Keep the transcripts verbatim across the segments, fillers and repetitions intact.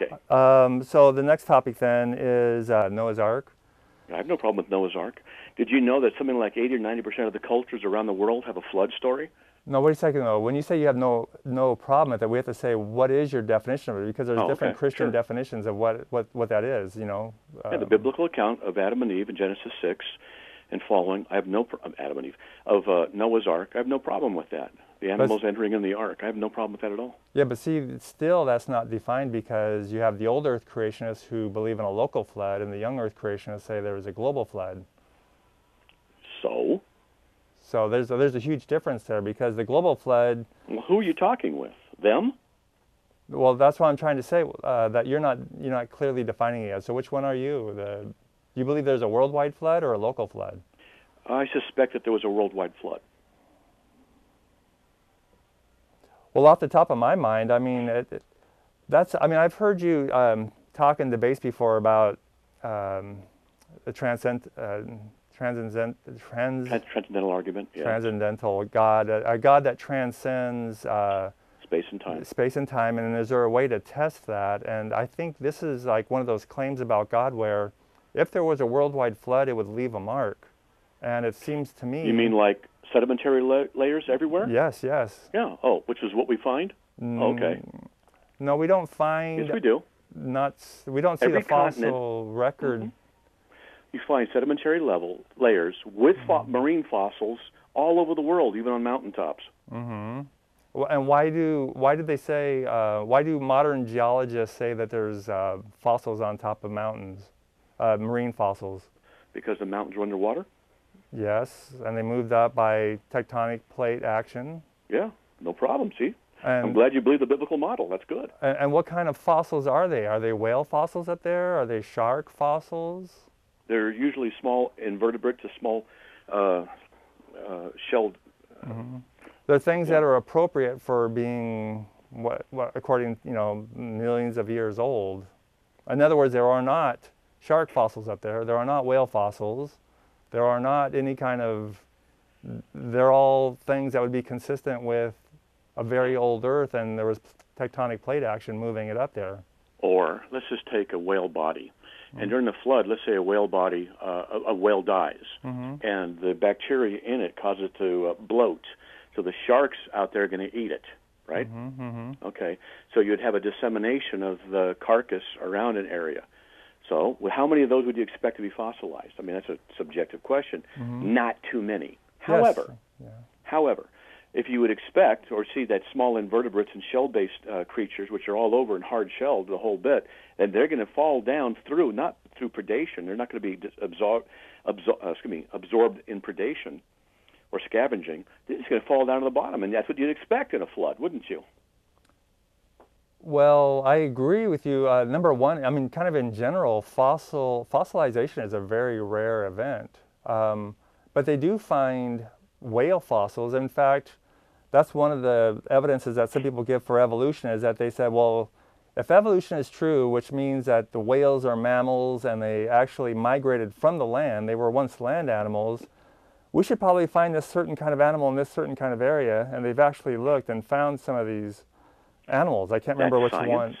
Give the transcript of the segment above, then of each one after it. Okay. Um, so the next topic then is uh, Noah's Ark. I have no problem with Noah's Ark. Did you know that something like eighty or ninety percent of the cultures around the world have a flood story? No, wait a second though. When you say you have no no problem with it, we have to say what is your definition of it, because there's oh, different okay. Christian sure. definitions of what, what, what that is, you know. Um, yeah, the biblical account of Adam and Eve in Genesis six and following, I have no problem, Adam and Eve, of uh, Noah's Ark, I have no problem with that. The animals but, entering in the ark, I have no problem with that at all. Yeah, but see, still that's not defined, because you have the old earth creationists who believe in a local flood, and the young earth creationists say there was a global flood. So? So there's a, there's a huge difference there, because the global flood... Well, who are you talking with? Them? Well, that's what I'm trying to say, uh, that you're not, you're not clearly defining it yet. So which one are you? The, you believe there's a worldwide flood or a local flood? I suspect that there was a worldwide flood. Well, off the top of my mind, I mean, it, it, that's, I mean, I've heard you um, talk in debates before about um, the transcend, uh, transcendent, trans, transcendental argument, yeah. transcendental God, a, a God that transcends uh, space and time. Space and time, and is there a way to test that? And I think this is like one of those claims about God where, if there was a worldwide flood, it would leave a mark, and it seems to me. You mean like sedimentary la layers everywhere? Yes, yes. Yeah. Oh, which is what we find? Mm, okay. No, we don't find. Yes, we do. Not, we don't see Every the fossil record. Mm-hmm. You find sedimentary level layers with fo mm-hmm. marine fossils all over the world, even on mountaintops. Mm-hmm. Well, and why do why do they say uh, why do modern geologists say that there's uh, fossils on top of mountains, uh, marine fossils? Because the mountains are underwater. Yes, and they moved up by tectonic plate action. Yeah, no problem, see? And I'm glad you believe the biblical model. That's good. And, and what kind of fossils are they? Are they whale fossils up there? Are they shark fossils? They're usually small invertebrate to small uh, uh, shelled. Uh, mm-hmm. They're things yeah. that are appropriate for being, what, what, according, you know, millions of years old. In other words, there are not shark fossils up there. There are not whale fossils. There are not any kind of, they're all things that would be consistent with a very old Earth, and there was tectonic plate action moving it up there. Or, let's just take a whale body. Mm-hmm. And during the flood, let's say a whale body, uh, a, a whale dies, mm-hmm. and the bacteria in it causes it to uh, bloat. So the sharks out there are going to eat it, right? Mm-hmm, mm-hmm. Okay. So you'd have a dissemination of the carcass around an area. So, well, how many of those would you expect to be fossilized? I mean, that's a subjective question. Mm-hmm. Not too many. However, yes. yeah. however, if you would expect or see that small invertebrates and shell-based uh, creatures, which are all over and hard-shelled the whole bit, and they're going to fall down through, not through predation. They're not going to be absor absor uh, excuse me, absorbed in predation or scavenging. They're just going to fall down to the bottom, and that's what you'd expect in a flood, wouldn't you? Well, I agree with you. Uh, number one, I mean, kind of in general, fossil fossilization is a very rare event. Um, but they do find whale fossils. In fact, that's one of the evidences that some people give for evolution, is that they said, well, if evolution is true, which means that the whales are mammals and they actually migrated from the land, they were once land animals, we should probably find this certain kind of animal in this certain kind of area. And they've actually looked and found some of these animals. I can't remember That's which science. one.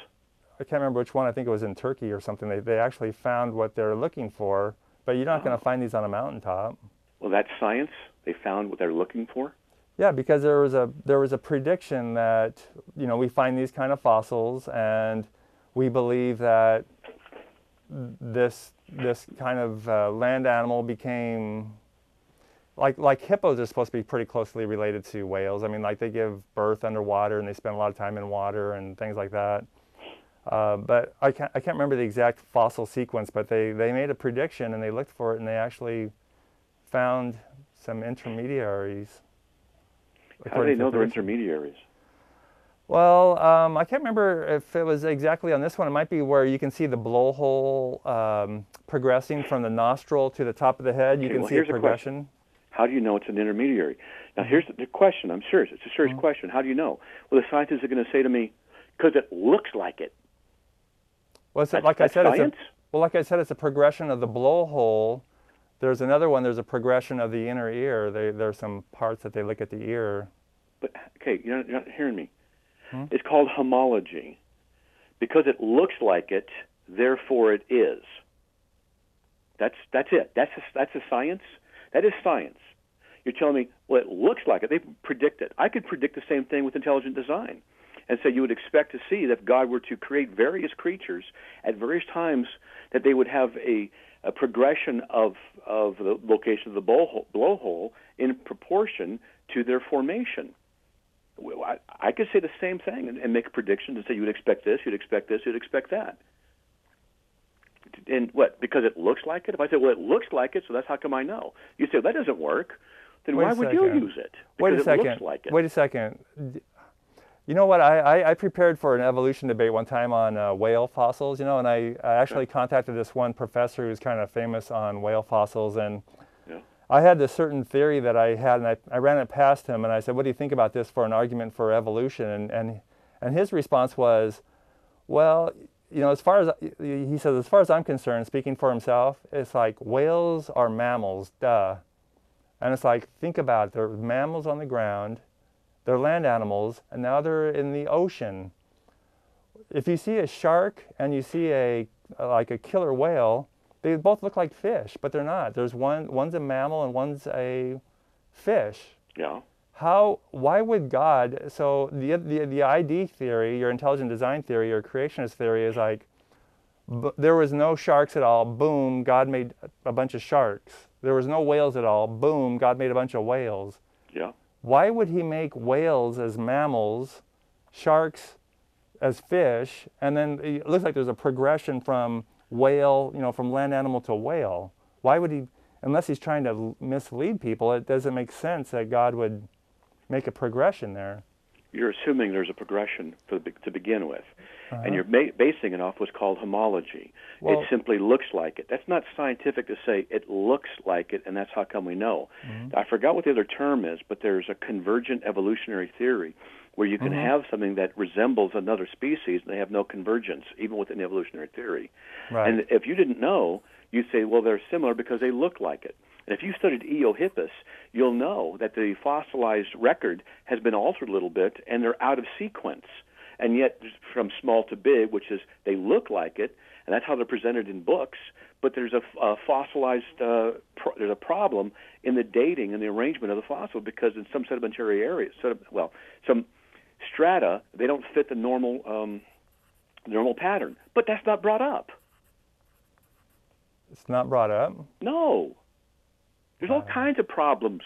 I can't remember which one. I think it was in Turkey or something. They, they actually found what they're looking for, but you're not oh. going to find these on a mountaintop. Well, that's science. They found what they're looking for? Yeah, because there was a there was a prediction that, you know, we find these kind of fossils, and we believe that this this kind of uh, land animal became Like, like hippos are supposed to be pretty closely related to whales. I mean, like they give birth underwater and they spend a lot of time in water and things like that. Uh, but I can't, I can't remember the exact fossil sequence, but they, they made a prediction and they looked for it and they actually found some intermediaries. How do they know they're intermediaries? Well, um, I can't remember if it was exactly on this one. It might be where you can see the blowhole um, progressing from the nostril to the top of the head. You okay, can well, see a progression. A How do you know it's an intermediary? Now, here's the question. I'm serious. It's a serious mm-hmm. question. How do you know? Well, the scientists are going to say to me, because it looks like it. Well, it's that's, like that's I said, science? It's a, well, like I said, it's a progression of the blowhole. There's another one. There's a progression of the inner ear. They, there are some parts that they look at the ear. But okay, you're not, you're not hearing me. Hmm? It's called homology. because it looks like it, therefore it is. That's that's it. That's a, that's a science. That is science. You're telling me, well, it looks like it. They predict it. I could predict the same thing with intelligent design. And so you would expect to see that if God were to create various creatures at various times, that they would have a, a progression of, of the location of the blowhole, blowhole in proportion to their formation. I, I could say the same thing and, and make predictions and say you would expect this, you'd expect this, you'd expect that. And what, because it looks like it? If I say, well, it looks like it, so that's how come I know. You say, well, that doesn't work. Then why would you use it? Wait a second. Because it looks like it. Wait a second. You know what, I, I, I prepared for an evolution debate one time on uh, whale fossils, you know, and I, I actually yeah. contacted this one professor who's kind of famous on whale fossils, and yeah. I had this certain theory that I had, and I, I ran it past him, and I said, what do you think about this for an argument for evolution? And, and, and his response was, well, you know, as far as, he says, as far as I'm concerned, speaking for himself, it's like whales are mammals, duh. And it's like, think about it, they're mammals on the ground. They're land animals, and now they're in the ocean. If you see a shark and you see a like a killer whale, they both look like fish, but they're not. There's one one's a mammal and one's a fish. Yeah. How? Why would God? So the the the I D theory, your intelligent design theory, your creationist theory is like, b there was no sharks at all. Boom, God made a bunch of sharks. There was no whales at all. Boom, God made a bunch of whales. Yeah. Why would he make whales as mammals, sharks as fish, and then it looks like there's a progression from whale, you know, from land animal to whale? Why would he, unless he's trying to mislead people, it doesn't make sense that God would make a progression there. You're assuming there's a progression for the, to begin with, uh-huh. and you're ba basing it off what's called homology. Well, it simply looks like it. That's not scientific to say it looks like it, and that's how come we know. Mm-hmm. I forgot what the other term is, but there's a convergent evolutionary theory where you can mm-hmm. have something that resembles another species, and they have no convergence, even within evolutionary theory. Right. And if you didn't know, you'd say, well, they're similar because they look like it. And if you studied Eohippus, you'll know that the fossilized record has been altered a little bit, and they're out of sequence. And yet, from small to big, which is they look like it, and that's how they're presented in books, but there's a, a fossilized uh, pro there's a problem in the dating and the arrangement of the fossil, because in some sedimentary areas, sed well, some strata, they don't fit the normal, um, normal pattern. But that's not brought up. It's not brought up? No. There's all kinds of problems.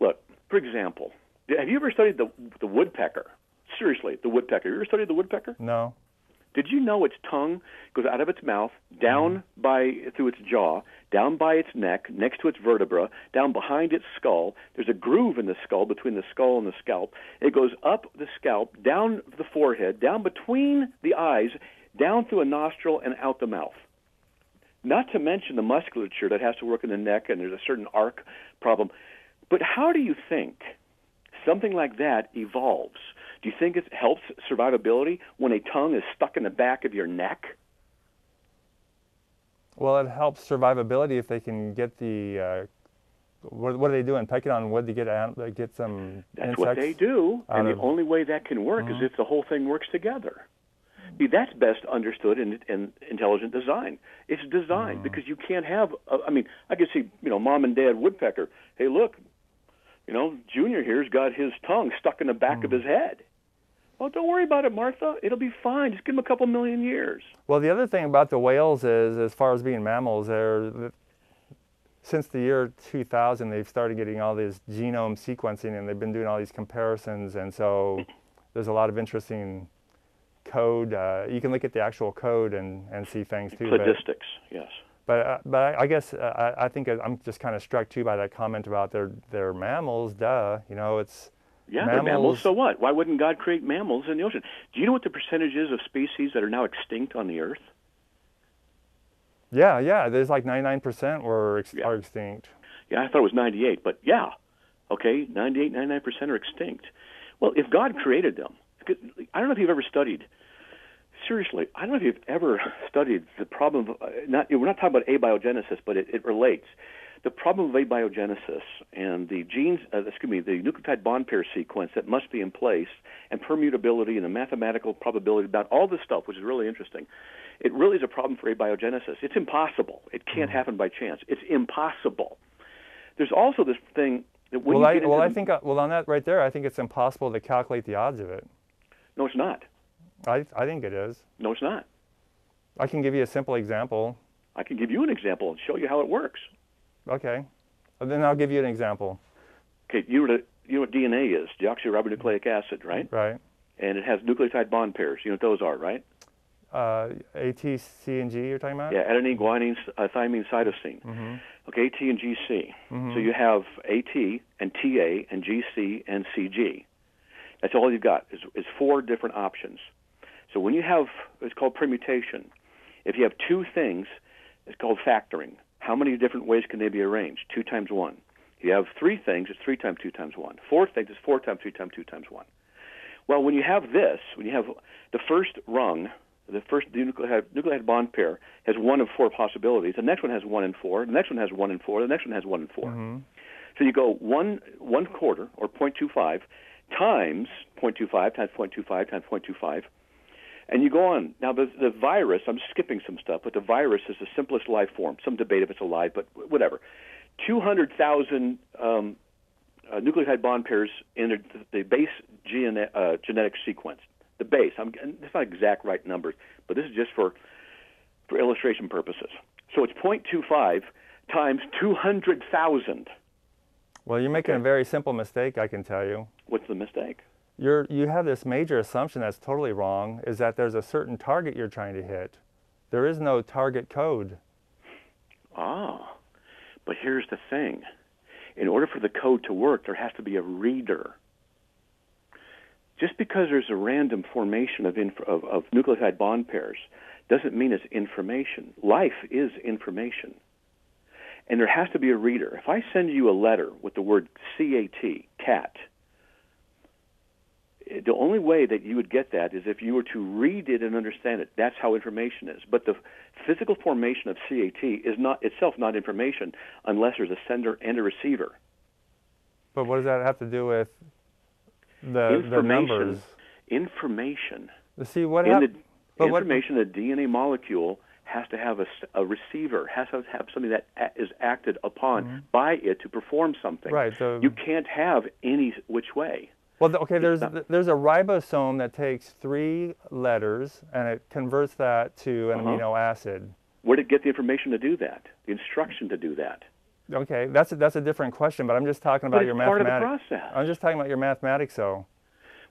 Look, for example, have you ever studied the the woodpecker? Seriously, the woodpecker. You ever studied the woodpecker? No. Did you know its tongue goes out of its mouth, down mm. by through its jaw, down by its neck, next to its vertebra, down behind its skull? There's a groove in the skull between the skull and the scalp. It goes up the scalp, down the forehead, down between the eyes, down through a nostril, and out the mouth. Not to mention the musculature that has to work in the neck, and there's a certain arc problem. But how do you think something like that evolves? Do you think it helps survivability when a tongue is stuck in the back of your neck? Well, it helps survivability if they can get the, uh, what, what are they doing, pecking on wood to get, out, get some That's insects? That's what they do, and the only way that can work mm-hmm. is if the whole thing works together. See, that's best understood in, in intelligent design. It's design mm. because you can't have. Uh, I mean, I could see, you know, mom and dad woodpecker. Hey, look, you know, Junior here's got his tongue stuck in the back mm. of his head. Well, don't worry about it, Martha. It'll be fine. Just give him a couple million years. Well, the other thing about the whales is, as far as being mammals, they're since the year two thousand, they've started getting all this genome sequencing, and they've been doing all these comparisons, and so there's a lot of interesting code. Uh, you can look at the actual code and, and see things too. Cladistics, yes. But uh, but I, I guess uh, I, I think I'm just kind of struck too by that comment about they're they're mammals. Duh, you know it's yeah mammals. They're mammals. So what? Why wouldn't God create mammals in the ocean? Do you know what the percentage is of species that are now extinct on the Earth? Yeah, yeah. There's like ninety-nine percent were ex yeah. are extinct. Yeah, I thought it was ninety-eight, but yeah, okay, ninety-eight, ninety-nine percent are extinct. Well, if God created them. I don't know if you've ever studied, seriously, I don't know if you've ever studied the problem of, uh, not, we're not talking about abiogenesis, but it, it relates. the problem of abiogenesis and the genes, uh, excuse me, the nucleotide bond pair sequence that must be in place, and permutability and the mathematical probability about all this stuff, which is really interesting. It really is a problem for abiogenesis. It's impossible. It can't happen by chance. It's impossible. There's also this thing that when well, you get I, into well, I think, well, on that right there, I think it's impossible to calculate the odds of it. No, it's not. I, I think it is. No, it's not. I can give you a simple example. I can give you an example and show you how it works. Okay. And then I'll give you an example. Okay, you know, you know what D N A is, deoxyribonucleic acid, right? Right. And it has nucleotide bond pairs. You know what those are, right? Uh, A, T, C, and G you're talking about? Yeah, adenine, guanine, uh, thymine, cytosine. Mm-hmm. Okay, A, T, and G, C. Mm-hmm. So you have A, T, and T, A, and G, C, and C, G. That's all you've got is, is four different options. So when you have, it's called permutation. If you have two things, it's called factoring. How many different ways can they be arranged? Two times one. If you have three things, it's three times two times one. Four things, it's four times three times two times one. Well, when you have this, when you have the first rung, the first the nucleotide, nucleotide bond pair has one of four possibilities. The next one has one and four. The next one has one and four. The next one has one and four. Mm-hmm. So you go one one quarter or zero point two five times zero point two five times zero point two five times zero point two five. And you go on. Now, the, the virus, I'm skipping some stuff, but the virus is the simplest life form. Some debate if it's alive, but whatever. two hundred thousand um, uh, nucleotide bond pairs in the, the base gene, uh, genetic sequence. The base. I'm, it's not exact right numbers, but this is just for, for illustration purposes. So it's zero point two five times two hundred thousand. Well, you're making okay. a very simple mistake, I can tell you. What's the mistake? You're, you have this major assumption that's totally wrong, is that there's a certain target you're trying to hit. There is no target code. Ah, but here's the thing. In order for the code to work, there has to be a reader. Just because there's a random formation of, inf of, of nucleotide bond pairs doesn't mean it's information. Life is information. And there has to be a reader. If I send you a letter with the word C A T, cat, the only way that you would get that is if you were to read it and understand it. That's how information is. But the physical formation of C A T is not itself not information unless there's a sender and a receiver. But what does that have to do with the, the numbers? Information. See, what in the, but information, what? The D N A molecule has to have a, a receiver, has to have something that a, is acted upon mm-hmm. by it to perform something. Right. So you can't have any which way. Well, okay, there's, there's a ribosome that takes three letters, and it converts that to an uh-huh. amino acid. Where did it get the information to do that, the instruction to do that? Okay, that's a, that's a different question, but I'm just talking about your mathematics. But it's part of the process. I'm just talking about your mathematics, though.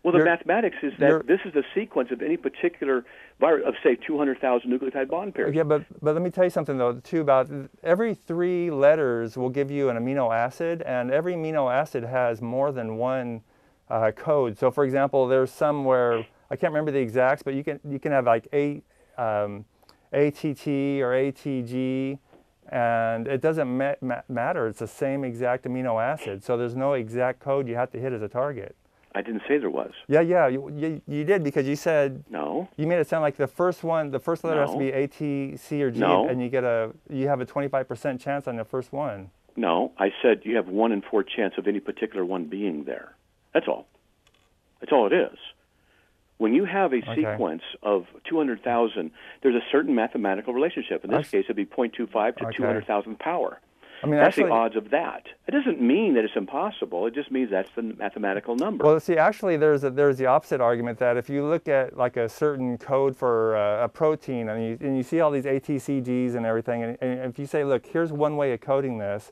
Well, the you're, mathematics is that this is the sequence of any particular virus of, say, two hundred thousand nucleotide bond pairs. Yeah, but, but let me tell you something, though, too, about every three letters will give you an amino acid, and every amino acid has more than one Uh, code. So, for example, there's somewhere I can't remember the exacts, but you can you can have like a um, A T T or A T G, and it doesn't ma ma matter. It's the same exact amino acid. So there's no exact code you have to hit as a target. I didn't say there was. Yeah, yeah, you you, you did, because you said no. You made it sound like the first one, the first letter no. has to be A, T, C, or G, no. and you get a you have a twenty-five percent chance on the first one. No, I said you have one in four chance of any particular one being there. That's all. That's all it is. When you have a okay. sequence of two hundred thousand, there's a certain mathematical relationship. In this That's, case, it would be zero point two five to okay. two hundred thousand power. I mean, that's actually, the odds of that. It doesn't mean that it's impossible. It just means that's the mathematical number. Well, see, actually, there's a, there's the opposite argument, that if you look at like a certain code for uh, a protein, and you, and you see all these A T C Gs and everything, and, and if you say, look, here's one way of coding this,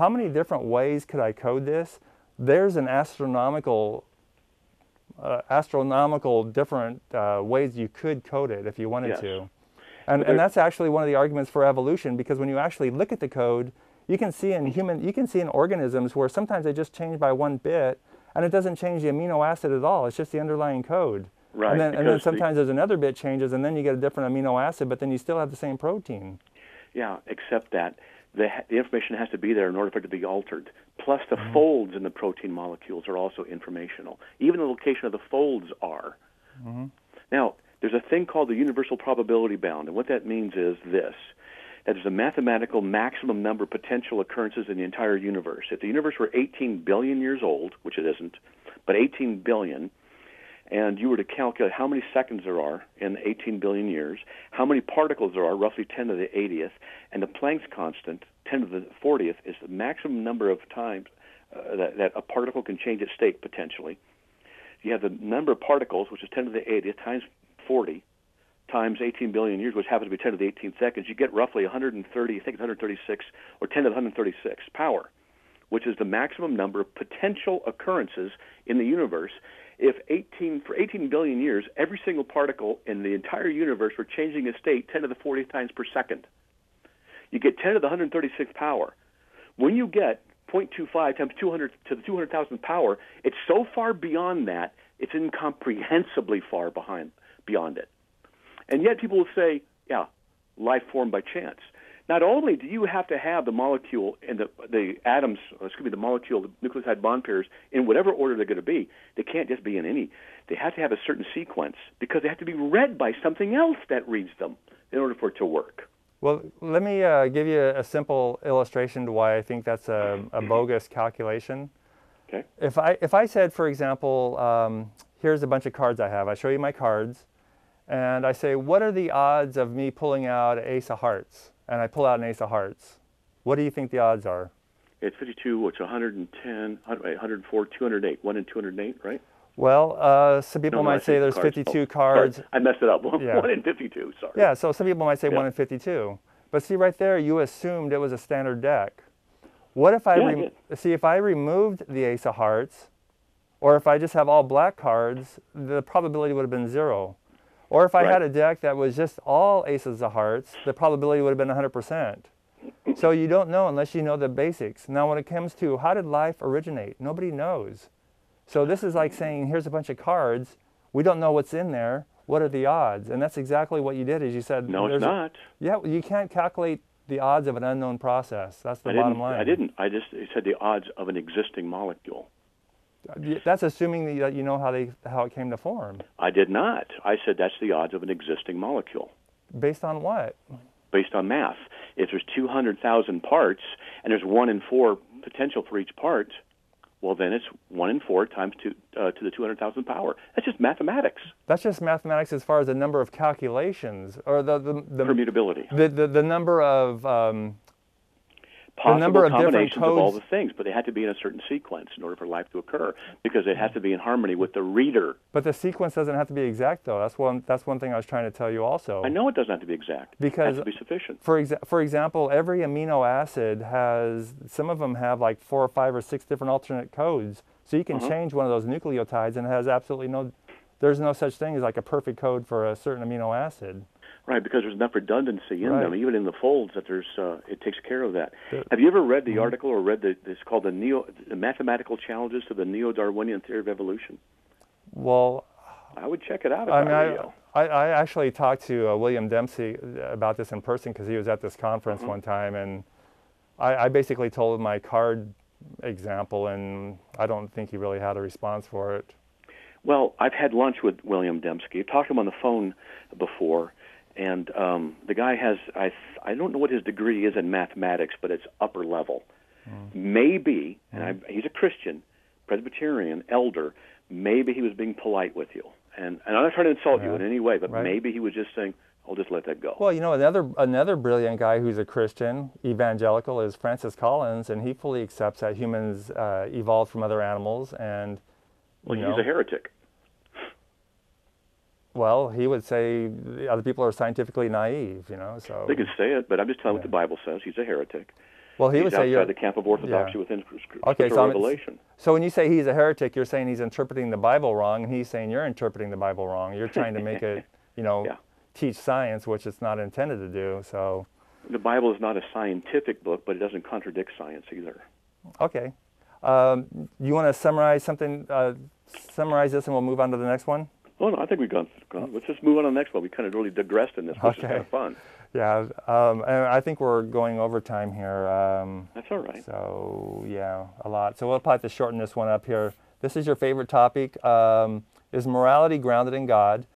how many different ways could I code this? There's an astronomical, uh, astronomical different uh, ways you could code it if you wanted yes. to. And, and that's actually one of the arguments for evolution, because when you actually look at the code, you can see in human, you can see in organisms where sometimes they just change by one bit, and it doesn't change the amino acid at all. It's just the underlying code. Right. And then, and then sometimes the, there's another bit changes, and then you get a different amino acid, but then you still have the same protein. Yeah, except that The, the information has to be there in order for it to be altered. Plus, the mm-hmm. folds in the protein molecules are also informational. Even the location of the folds are. Mm-hmm. Now, there's a thing called the universal probability bound, and what that means is this. that is the mathematical maximum number of potential occurrences in the entire universe. If the universe were eighteen billion years old, which it isn't, but eighteen billion, and you were to calculate how many seconds there are in eighteen billion years, how many particles there are, roughly ten to the eightieth, and the Planck's constant, ten to the fortieth, is the maximum number of times uh, that, that a particle can change its state potentially. You have the number of particles, which is ten to the eightieth, times forty, times eighteen billion years, which happens to be ten to the eighteen seconds. You get roughly one hundred thirty, I think it's one hundred thirty-six, or ten to the one hundred thirty-six power, which is the maximum number of potential occurrences in the universe. If eighteen for eighteen billion years, every single particle in the entire universe were changing its state ten to the fortieth times per second, you get ten to the one hundred thirty-sixth power. When you get zero point two five times two hundred to the two hundred thousandth power, it's so far beyond that, it's incomprehensibly far behind beyond it. And yet people will say, yeah, life formed by chance. Not only do you have to have the molecule and the, the atoms, excuse me, the molecule, the nucleotide bond pairs, in whatever order they're going to be, they can't just be in any. They have to have a certain sequence because they have to be read by something else that reads them in order for it to work. Well, let me uh, give you a simple illustration to why I think that's a, a bogus calculation. Okay. If I, if I said, for example, um, here's a bunch of cards I have. I show you my cards, and I say, what are the odds of me pulling out ace of hearts? And I pull out an ace of hearts. What do you think the odds are? It's fifty-two, it's one hundred ten, one hundred four, two hundred eight. one in two hundred eight, right? Well, uh, some people no, no, might say there's cards. fifty-two oh, cards. Sorry. I messed it up. Yeah. one in fifty-two, sorry. Yeah, so some people might say yeah. one in fifty-two. But see, right there, you assumed it was a standard deck. What if I, yeah, I see if I removed the ace of hearts, or if I just have all black cards, the probability would have been zero. Or if I right. had a deck that was just all aces of hearts, the probability would have been one hundred percent. So you don't know unless you know the basics. Now when it comes to how did life originate, nobody knows. So this is like saying, here's a bunch of cards. We don't know what's in there. What are the odds? And that's exactly what you did is you said. No, it's not. A, yeah, you can't calculate the odds of an unknown process. That's the I bottom line. I didn't. I just said the odds of an existing molecule. That's assuming that you know how they how it came to form. I did not. I said that's the odds of an existing molecule. Based on what? Based on math. If there's two hundred thousand parts and there's one in four potential for each part, well then it's one in four times two uh, to the two hundred thousand power. That's just mathematics. That's just mathematics as far as the number of calculations or the the, the permutability. The, the the number of. Um, Possible the number of combinations different codes. Of all the things, but they had to be in a certain sequence in order for life to occur, because it has to be in harmony with the reader. But the sequence doesn't have to be exact, though. That's one. That's one thing I was trying to tell you also. I know it doesn't have to be exact. Because it has to be sufficient. For exa for example, every amino acid has some of them have like four or five or six different alternate codes. So you can uh-huh. change one of those nucleotides, and it has absolutely no. There's no such thing as like a perfect code for a certain amino acid. Right, because there's enough redundancy in right. them, even in the folds, that there's uh, it takes care of that. Yeah. Have you ever read the mm-hmm. article or read the, it's called the Neo the Mathematical Challenges to the Neo-Darwinian Theory of Evolution? Well, I would check it out. If I, mean, I, I, I actually talked to uh, William Dembski about this in person because he was at this conference mm-hmm. one time, and I, I basically told him my card example, and I don't think he really had a response for it. Well, I've had lunch with William Dembski. I've talked to him on the phone before. And um, the guy has, I, I don't know what his degree is in mathematics, but it's upper level. Mm. Maybe, and I, he's a Christian, Presbyterian, elder, maybe he was being polite with you. And, and I'm not trying to insult yeah. you in any way, but right. maybe he was just saying, I'll just let that go. Well, you know, another, another brilliant guy who's a Christian, evangelical, is Francis Collins, and he fully accepts that humans uh, evolved from other animals. And well, you know, he's a heretic. Well, he would say other people are scientifically naive, you know. So they could say it, but I'm just telling yeah. what the Bible says. He's a heretic. Well, he he's would say you're outside the camp of orthodoxy yeah. within okay, so revelation. So when you say he's a heretic, you're saying he's interpreting the Bible wrong, and he's saying you're interpreting the Bible wrong. You're trying to make it, you know, yeah. teach science, which it's not intended to do. So the Bible is not a scientific book, but it doesn't contradict science either. Okay, um, you want to summarize something? Uh, summarize this, and we'll move on to the next one. Oh, no, I think we've gone, gone. Let's just move on to the next one. We kind of really digressed in this, which okay. is kind of fun. Yeah, um, and I think we're going over time here. Um, That's all right. So, yeah, a lot. So we'll probably have to shorten this one up here. This is your favorite topic. Um, is morality grounded in God?